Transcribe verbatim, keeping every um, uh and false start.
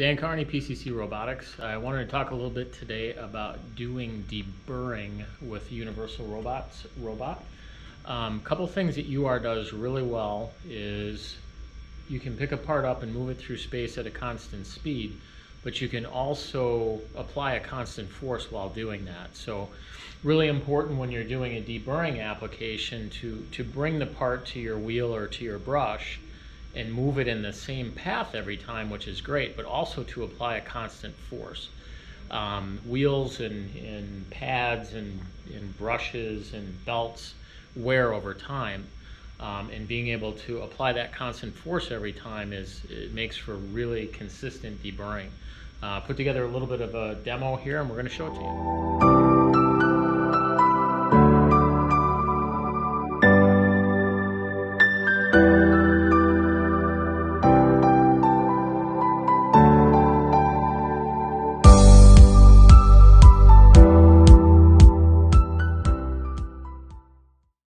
Dan Carney, P C C Robotics. I wanted to talk a little bit today about doing deburring with Universal Robots robot. A um, couple things that U R does really well is you can pick a part up and move it through space at a constant speed, but you can also apply a constant force while doing that. So really important when you're doing a deburring application to, to bring the part to your wheel or to your brush and move it in the same path every time, which is great, but also to apply a constant force. Um, wheels and, and pads and, and brushes and belts wear over time. Um, and being able to apply that constant force every time is it makes for really consistent deburring. Uh, put together a little bit of a demo here, and we're going to show it to you.